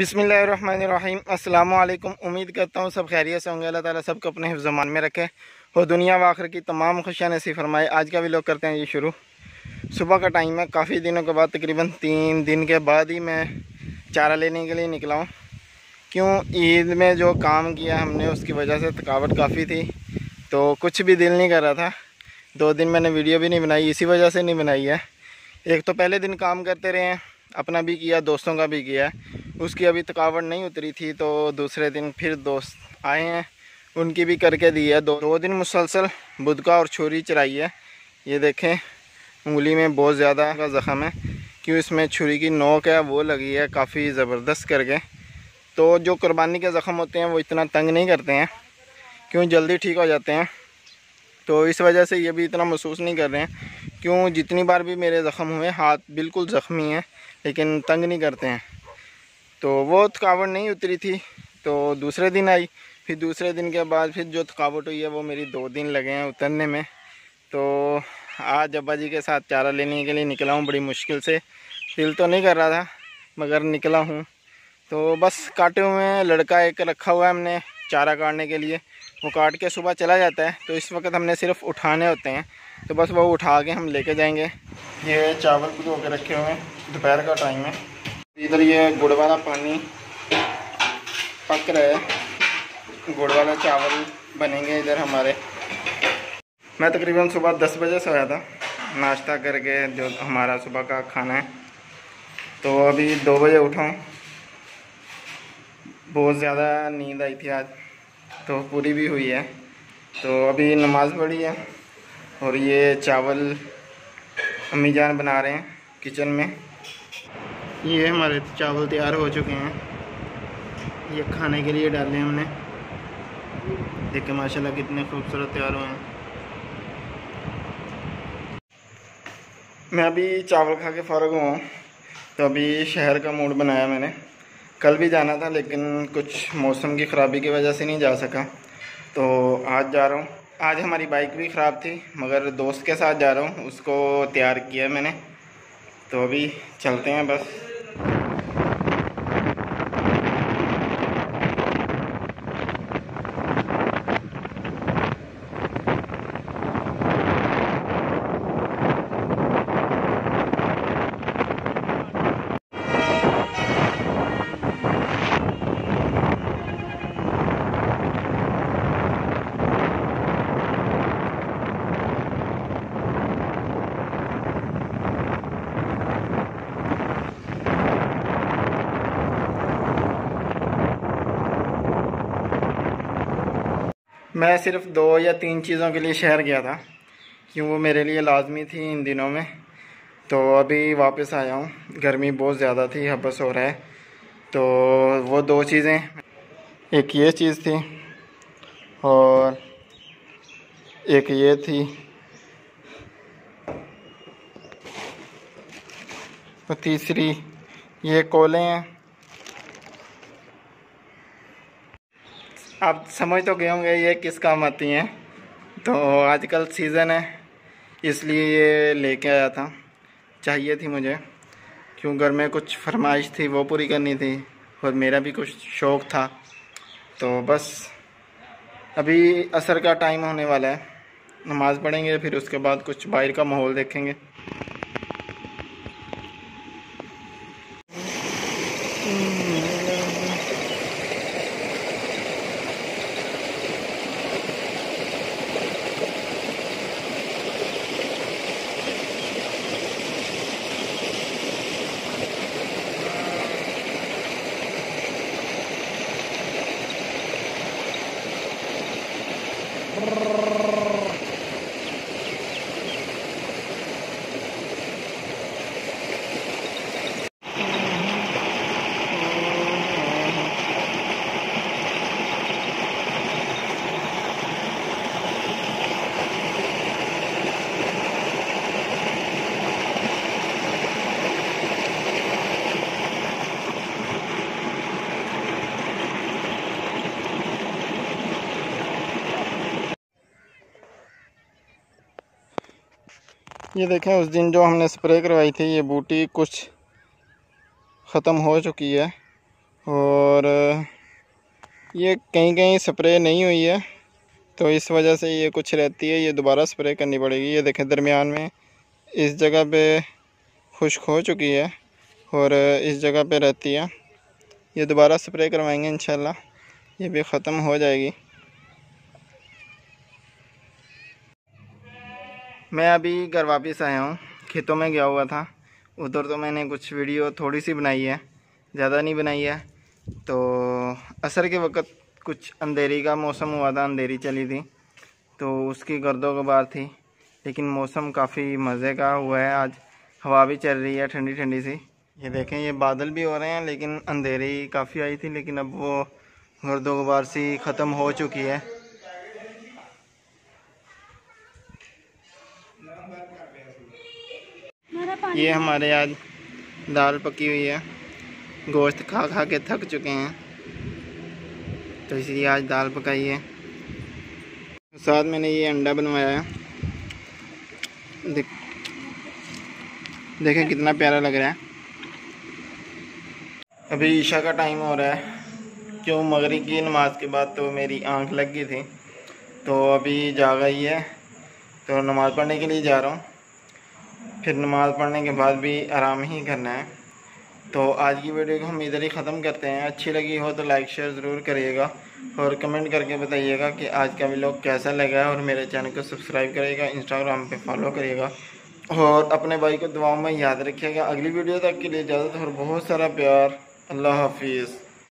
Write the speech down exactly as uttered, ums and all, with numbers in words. बिस्मिल्लाहिर्रहमानिर्रहीम। अस्सलामु अलैकुम। उम्मीद करता हूँ सब खैरियत से होंगे। अल्लाह ताला सबको अपने हिफ्ज़ मान में रखे और दुनिया व आखिर की तमाम खुशियाँ नसीब फरमाए। आज का भी लोग करते हैं ये शुरू। सुबह का टाइम है, काफ़ी दिनों के बाद, तकरीबन तीन दिन के बाद ही मैं चारा लेने के लिए निकला हूँ। क्यों, ईद में जो काम किया हमने उसकी वजह से थकावट काफ़ी थी, तो कुछ भी दिल नहीं कर रहा था। दो दिन मैंने वीडियो भी नहीं बनाई, इसी वजह से नहीं बनाई है। एक तो पहले दिन काम करते रहे हैं, अपना भी किया, दोस्तों का भी किया, उसकी अभी थकावट नहीं उतरी थी। तो दूसरे दिन फिर दोस्त आए हैं, उनकी भी करके दी है। दो दो दिन मुसलसल बुदका और छुरी चराई है। ये देखें, उंगली में बहुत ज़्यादा का ज़ख़म है, क्यों इसमें छुरी की नोक है वो लगी है काफ़ी ज़बरदस्त करके। तो जो कुर्बानी के ज़ख़म होते हैं वो इतना तंग नहीं करते हैं, क्यों जल्दी ठीक हो जाते हैं। तो इस वजह से ये भी इतना महसूस नहीं कर रहे हैं, क्यों जितनी बार भी मेरे ज़ख़म हुए हाथ बिल्कुल ज़ख़मी हैं लेकिन तंग नहीं करते हैं। तो वो थकावट नहीं उतरी थी, तो दूसरे दिन आई। फिर दूसरे दिन के बाद फिर जो थकावट हुई है वो मेरी दो दिन लगे हैं उतरने में। तो आज अब्बा जी के साथ चारा लेने के लिए निकला हूँ, बड़ी मुश्किल से। दिल तो नहीं कर रहा था मगर निकला हूँ। तो बस काटे हुए हैं, लड़का एक रखा हुआ है हमने चारा काटने के लिए, वो काट के सुबह चला जाता है। तो इस वक्त हमने सिर्फ उठाने होते हैं, तो बस वो उठा के हम लेके जाएंगे। ये चावल भिगो के रखे हुए हैं, दोपहर का टाइम है। इधर ये गुड़ वाला पानी पक रहा है, गुड़ वाला चावल बनेंगे इधर हमारे। मैं तकरीबन सुबह दस बजे से आया था, नाश्ता करके जो हमारा सुबह का खाना है। तो अभी दो बजे उठा हूँ, बहुत ज़्यादा नींद आई थी आज, तो पूरी भी हुई है। तो अभी नमाज़ पढ़ी है और ये चावल अम्मी जान बना रहे हैं किचन में। ये हमारे चावल तैयार हो चुके हैं, ये खाने के लिए डाले हैं हमने। देखिए माशाल्लाह कितने खूबसूरत तैयार हुए हैं। मैं अभी चावल खा के फ़ारग हुआ हूँ, तो अभी शहर का मूड बनाया मैंने। कल भी जाना था लेकिन कुछ मौसम की ख़राबी की वजह से नहीं जा सका, तो आज जा रहा हूँ। आज हमारी बाइक भी ख़राब थी मगर दोस्त के साथ जा रहा हूँ, उसको तैयार किया मैंने। तो अभी चलते हैं बस। मैं सिर्फ़ दो या तीन चीज़ों के लिए शहर गया था, क्यों वो मेरे लिए लाजमी थी इन दिनों में। तो अभी वापस आया हूँ, गर्मी बहुत ज़्यादा थी, हबस हो रहा है। तो वो दो चीज़ें, एक ये चीज़ थी और एक ये थी। तो तीसरी ये कोले हैं। आप समझ तो गए होंगे ये किस काम आती हैं। तो आजकल सीज़न है इसलिए ये लेके आया था, चाहिए थी मुझे, क्यों घर में कुछ फरमाइश थी वो पूरी करनी थी और मेरा भी कुछ शौक़ था। तो बस अभी असर का टाइम होने वाला है, नमाज़ पढ़ेंगे फिर उसके बाद कुछ बाहर का माहौल देखेंगे। ये देखें, उस दिन जो हमने स्प्रे करवाई थी ये बूटी कुछ ख़त्म हो चुकी है और ये कहीं कहीं स्प्रे नहीं हुई है तो इस वजह से ये कुछ रहती है, ये दोबारा स्प्रे करनी पड़ेगी। ये देखें दरमियान में इस जगह पे खुश्क हो चुकी है और इस जगह पे रहती है, ये दोबारा स्प्रे करवाएंगे इंशाल्लाह, ये भी ख़त्म हो जाएगी। मैं अभी घर वापस आया हूँ, खेतों में गया हुआ था, उधर तो मैंने कुछ वीडियो थोड़ी सी बनाई है, ज़्यादा नहीं बनाई है। तो असर के वक़्त कुछ अंधेरी का मौसम हुआ था, अंधेरी चली थी तो उसकी गर्दो गुबार थी, लेकिन मौसम काफ़ी मज़े का हुआ है आज, हवा भी चल रही है ठंडी ठंडी सी। ये देखें ये बादल भी हो रहे हैं, लेकिन अंधेरी काफ़ी आई थी, लेकिन अब वो गर्दो गुबार सी ख़त्म हो चुकी है। ये हमारे आज दाल पकी हुई है, गोश्त खा खा के थक चुके हैं तो इसलिए आज दाल पकाई है। साथ मैंने ये अंडा बनवाया है, देख देखें कितना प्यारा लग रहा है। अभी ईशा का टाइम हो रहा है, क्यों मगरिब की नमाज के बाद तो मेरी आंख लग गई थी तो अभी जा गई है, तो नमाज़ पढ़ने के लिए जा रहा हूँ, फिर नमाज़ पढ़ने के बाद भी आराम ही करना है। तो आज की वीडियो को हम इधर ही ख़त्म करते हैं। अच्छी लगी हो तो लाइक शेयर ज़रूर करिएगा और कमेंट करके बताइएगा कि आज का व्लॉग कैसा लगा, और मेरे चैनल को सब्सक्राइब करिएगा, इंस्टाग्राम पे फॉलो करिएगा और अपने भाई को दुआओं में याद रखिएगा। अगली वीडियो तक के लिए इजाज़त और बहुत सारा प्यार, अल्लाह हाफिज़।